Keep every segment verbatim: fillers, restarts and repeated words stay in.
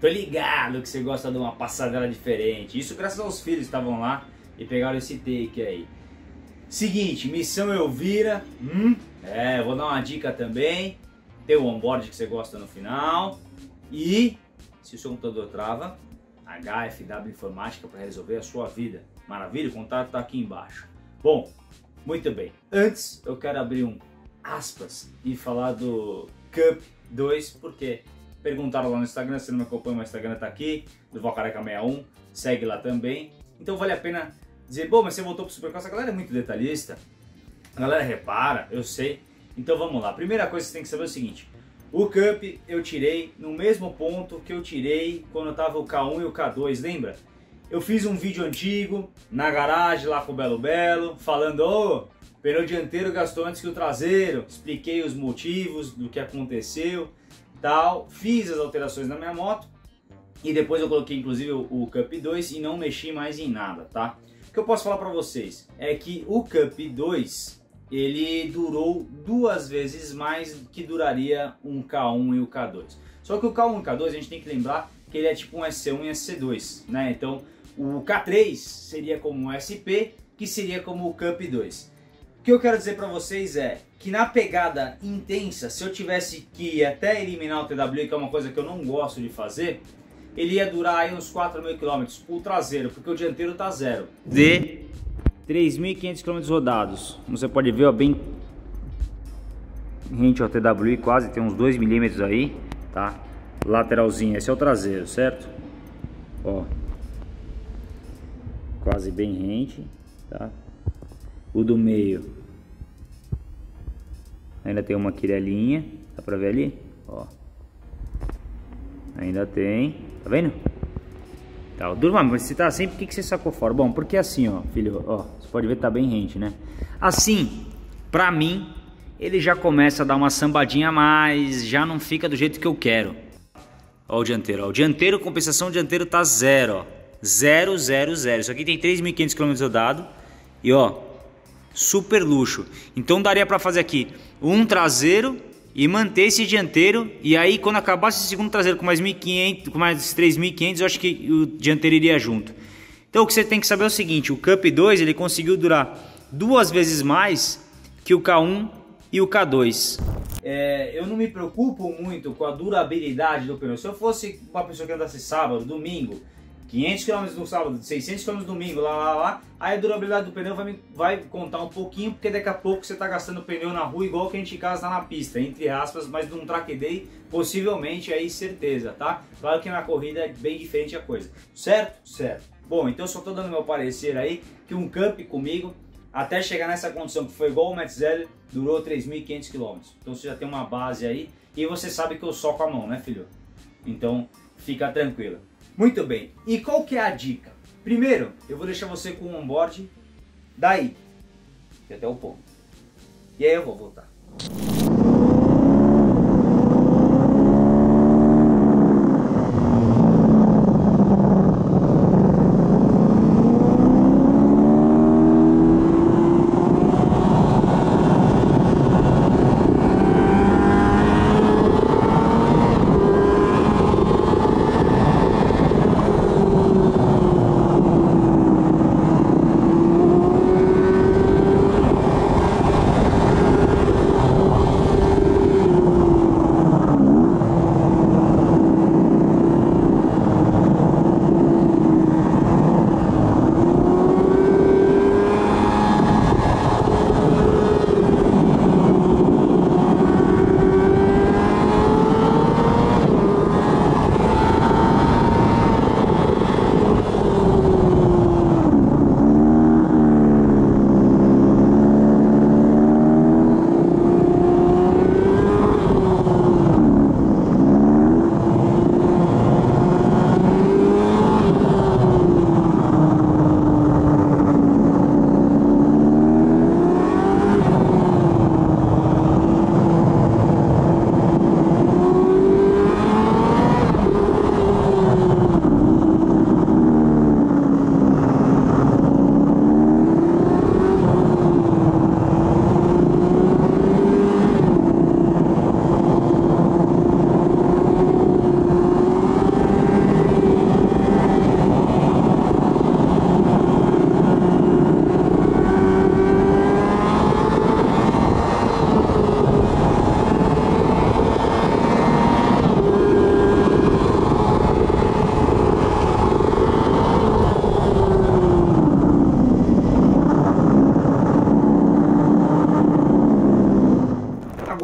Tô ligado que você gosta de uma passadela diferente. Isso graças aos filhos que estavam lá e pegaram esse take aí. Seguinte, missão Elvira. Hum, é, vou dar uma dica também. Tem o onboard que você gosta no final. E se o seu computador trava, H F W Informática para resolver a sua vida. Maravilha? O contato está aqui embaixo. Bom, muito bem. Antes eu quero abrir um aspas e falar do Cup dois, porque perguntaram lá no Instagram, se não me acompanha, meu Instagram tá aqui, Durvalcareca sessenta e um, segue lá também. Então vale a pena dizer, bom, mas você voltou pro Supercross, a galera é muito detalhista, a galera repara, eu sei. Então vamos lá, primeira coisa que você tem que saber é o seguinte, o Cup eu tirei no mesmo ponto que eu tirei quando tava o K um e o K dois, lembra? Eu fiz um vídeo antigo, na garagem lá com o Belo Belo, falando, ô, oh, pneu dianteiro gastou antes que o traseiro, expliquei os motivos do que aconteceu, tal, fiz as alterações na minha moto e depois eu coloquei inclusive o, o Cup dois e não mexi mais em nada, tá? O que eu posso falar para vocês é que o Cup dois ele durou duas vezes mais do que duraria um K um e o K dois. Só que o K um e o K dois a gente tem que lembrar que ele é tipo um S C um e S C dois, né? Então o K três seria como um S P, que seria como o Cup dois. O que eu quero dizer para vocês é que na pegada intensa, se eu tivesse que ir até eliminar o T W, que é uma coisa que eu não gosto de fazer, ele ia durar aí uns quatro mil quilômetros o traseiro, porque o dianteiro tá zero. De três mil e quinhentos quilômetros rodados, como você pode ver, ó, bem rente ao T W, quase tem uns dois milímetros aí, tá? Lateralzinho, esse é o traseiro, certo? Ó, quase bem rente, tá? O do meio ainda tem uma quirelinha, dá pra ver ali? Ó, ainda tem, tá vendo? Tá, Durma, mas se tá assim, por que que você sacou fora? Bom, porque assim, ó, filho, ó, você pode ver que tá bem rente, né? Assim, pra mim, ele já começa a dar uma sambadinha a mais, já não fica do jeito que eu quero. Ó o dianteiro, ó, o dianteiro, compensação, o dianteiro tá zero, ó, zero, zero, zero. Isso aqui tem três mil e quinhentos quilômetros rodado e ó, super luxo. Então daria para fazer aqui um traseiro e manter esse dianteiro, e aí quando acabasse esse segundo traseiro com mais mil e quinhentos, com mais três mil e quinhentos, eu acho que o dianteiro iria junto. Então o que você tem que saber é o seguinte, o Cup dois ele conseguiu durar duas vezes mais que o K um e o K dois. É, eu não me preocupo muito com a durabilidade do pneu. Se eu fosse uma pessoa que andasse sábado, domingo, quinhentos quilômetros no sábado, seiscentos quilômetros no domingo, lá, lá, lá, aí a durabilidade do pneu vai, vai contar um pouquinho, porque daqui a pouco você está gastando pneu na rua igual que a gente gasta na pista, entre aspas, mas num track day, possivelmente, aí certeza, tá? Claro que na corrida é bem diferente a coisa, certo? Certo. Bom, então eu só estou dando meu parecer aí, que um Cup comigo, até chegar nessa condição que foi igual o Metzeler, durou três mil e quinhentos quilômetros, então você já tem uma base aí, e você sabe que eu soco a mão, né filho? Então, fica tranquilo. Muito bem, e qual que é a dica? Primeiro, eu vou deixar você com o onboard daí, até o ponto, e aí eu vou voltar.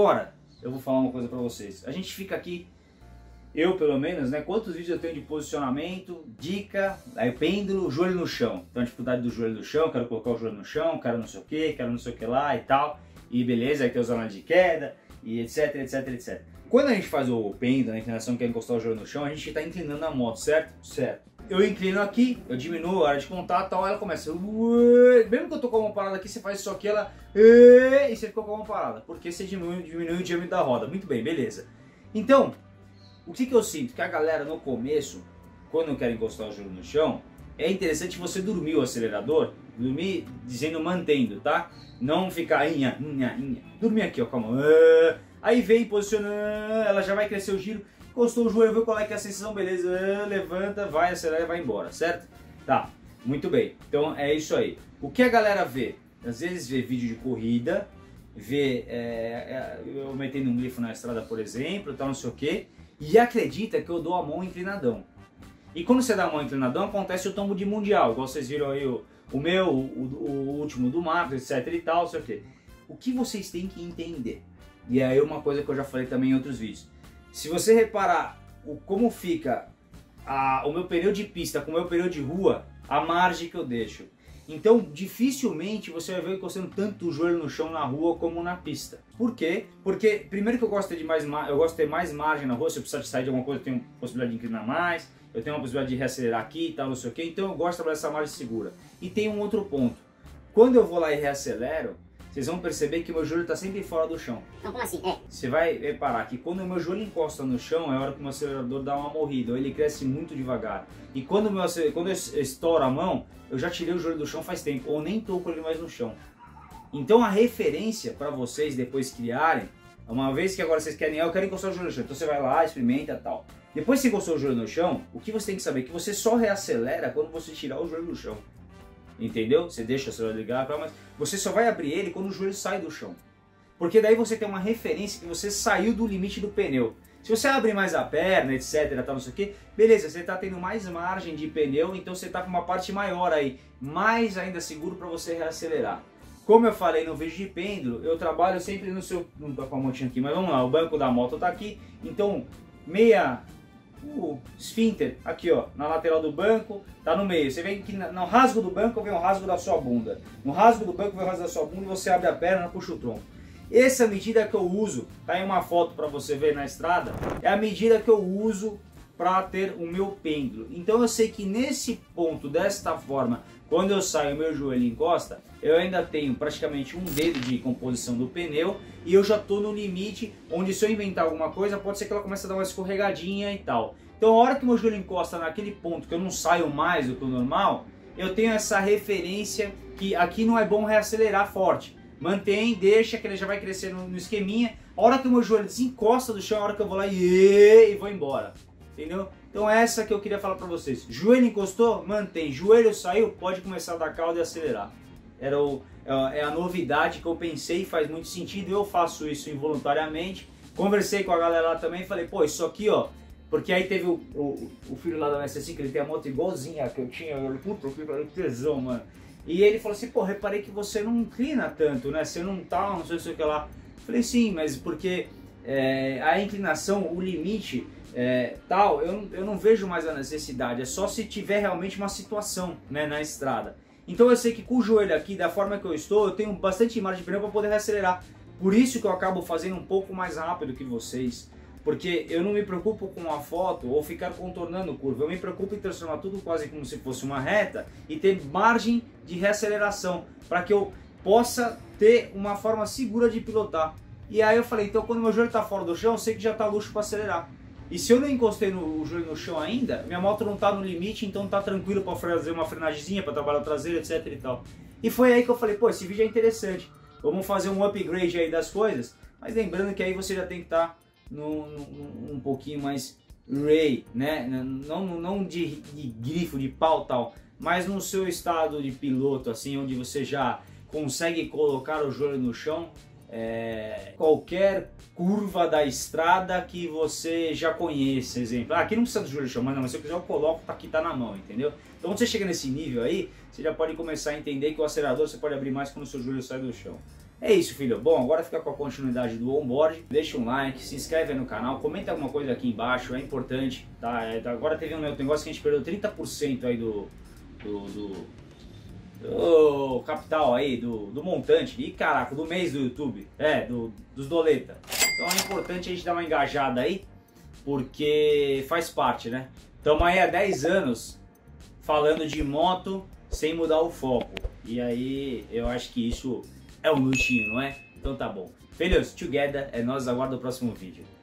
Agora, eu vou falar uma coisa pra vocês. A gente fica aqui, eu pelo menos, né? Quantos vídeos eu tenho de posicionamento, dica, aí pêndulo, joelho no chão. Então a dificuldade do joelho no chão, quero colocar o joelho no chão, quero não sei o que, quero não sei o que lá e tal. E beleza, aí tem os anões de queda e etc, etc, etc. Quando a gente faz o pêndulo, a inclinação que é encostar o joelho no chão, a gente está inclinando a moto, certo? Certo. Eu inclino aqui, eu diminuo a área de contato, tal, ela começa... Mesmo que eu tô com a mão parada aqui, você faz isso aqui, ela... E você ficou com a mão parada, porque você diminui, diminui o diâmetro da roda. Muito bem, beleza. Então, o que que eu sinto? Que a galera no começo, quando eu quero encostar o joelho no chão, é interessante você dormir o acelerador, dormir dizendo mantendo, tá? Não ficar... Inha, inha, inha. Dormir aqui, ó, calma. Aí vem posicionando, ela já vai crescer o giro. Encostou o joelho, viu qual é que é a sensação, beleza, levanta, vai, acelera e vai embora, certo? Tá, muito bem, então é isso aí. O que a galera vê? Às vezes vê vídeo de corrida, vê, é, eu metendo um glifo na estrada, por exemplo, tal, não sei o que, e acredita que eu dou a mão inclinadão. E quando você dá a mão inclinadão, acontece o tombo de mundial, igual vocês viram aí o, o meu, o, o último do Marcos, etc e tal, não sei o que. O que vocês têm que entender? E aí uma coisa que eu já falei também em outros vídeos. Se você reparar o, como fica a, o meu pneu de pista com o meu pneu de rua, a margem que eu deixo. Então, dificilmente você vai ver eu encostando tanto o joelho no chão na rua como na pista. Por quê? Porque, primeiro que eu gosto de ter mais, eu gosto de ter mais margem na rua, se eu precisar de sair de alguma coisa, eu tenho possibilidade de inclinar mais, eu tenho uma possibilidade de reacelerar aqui e tal, não sei o quê. Então, eu gosto de trabalhar essa margem segura. E tem um outro ponto. Quando eu vou lá e reacelero, vocês vão perceber que o meu joelho está sempre fora do chão. Então, como assim? É. Você vai reparar que quando o meu joelho encosta no chão, é a hora que o meu acelerador dá uma morrida, ou ele cresce muito devagar. E quando, o meu, quando eu estouro a mão, eu já tirei o joelho do chão faz tempo, ou nem estou com ele mais no chão. Então, a referência para vocês depois criarem, uma vez que agora vocês querem, ah, eu quero encostar o joelho no chão, então você vai lá, experimenta e tal. Depois que você encostou o joelho no chão, o que você tem que saber? Que você só reacelera quando você tirar o joelho do chão. Entendeu? Você deixa o celular ligado, mas você só vai abrir ele quando o joelho sai do chão. Porque daí você tem uma referência que você saiu do limite do pneu. Se você abrir mais a perna, etc, tal, não sei o que, beleza, você está tendo mais margem de pneu, então você está com uma parte maior aí, mais ainda seguro para você reacelerar. Como eu falei no vídeo de pêndulo, eu trabalho sempre no seu... Não tô com a montinha aqui, mas vamos lá, o banco da moto está aqui, então meia... o esfínter, aqui ó, na lateral do banco, tá no meio. Você vê que no rasgo do banco vem o rasgo da sua bunda. No rasgo do banco vem o rasgo da sua bunda e você abre a perna, puxa o tronco. Essa medida que eu uso, tá aí uma foto para você ver na estrada, é a medida que eu uso para ter o meu pêndulo. Então eu sei que nesse ponto, desta forma, quando eu saio, meu joelho encosta, eu ainda tenho praticamente um dedo de composição do pneu e eu já estou no limite onde, se eu inventar alguma coisa, pode ser que ela comece a dar uma escorregadinha e tal. Então a hora que meu joelho encosta naquele ponto que eu não saio mais do que o normal, eu tenho essa referência que aqui não é bom reacelerar forte. Mantém, deixa que ele já vai crescer no, no esqueminha. A hora que o meu joelho desencosta do chão, a hora que eu vou lá e, e vou embora. Entendeu? Então essa que eu queria falar pra vocês. Joelho encostou, mantém. Joelho saiu, pode começar a dar caldo e acelerar. Era o, é a novidade que eu pensei, faz muito sentido. Eu faço isso involuntariamente. Conversei com a galera lá também, falei, pô, isso aqui, ó. Porque aí teve o, o, o filho lá da M S cinco, ele tem a moto igualzinha que eu tinha. Eu falei, puta, eu fico tesão, mano. E ele falou assim, pô, reparei que você não inclina tanto, né? Você não tá, não sei, sei o que lá. Falei, sim, mas porque é, a inclinação, o limite... É, tal, eu, eu não vejo mais a necessidade, é só se tiver realmente uma situação, né, na estrada. Então eu sei que com o joelho aqui, da forma que eu estou, eu tenho bastante margem de pneu para poder reacelerar. Por isso que eu acabo fazendo um pouco mais rápido que vocês, porque eu não me preocupo com a foto ou ficar contornando curva, eu me preocupo em transformar tudo quase como se fosse uma reta e ter margem de reaceleração, para que eu possa ter uma forma segura de pilotar. E aí eu falei, então quando meu joelho está fora do chão, eu sei que já está luxo para acelerar. E se eu não encostei no, o joelho no chão ainda, minha moto não tá no limite, então tá tranquilo para fazer uma frenagemzinha, para trabalhar o traseiro, etc e tal. E foi aí que eu falei, pô, esse vídeo é interessante, vamos fazer um upgrade aí das coisas, mas lembrando que aí você já tem que estar tá um pouquinho mais ray, né, não, não de, de grifo, de pau tal, mas no seu estado de piloto, assim, onde você já consegue colocar o joelho no chão. É, qualquer curva da estrada que você já conheça, exemplo, ah, aqui não precisa do joelho no chão, mas, não, mas se eu quiser eu coloco, tá aqui, tá na mão, entendeu? Então quando você chega nesse nível aí, você já pode começar a entender que o acelerador você pode abrir mais quando o seu joelho sai do chão. É isso, filho. Bom, agora fica com a continuidade do onboard. Deixa um like, se inscreve aí no canal, comenta alguma coisa aqui embaixo, é importante, tá? Agora teve um negócio que a gente perdeu trinta por cento aí do... do, do... do capital aí, do, do montante, e caraca, do mês do YouTube, é, do, dos doleta. Então é importante a gente dar uma engajada aí, porque faz parte, né? Estamos aí há dez anos falando de moto sem mudar o foco. E aí eu acho que isso é um luxinho, não é? Então tá bom. Felizes together, é nós, aguardo o próximo vídeo.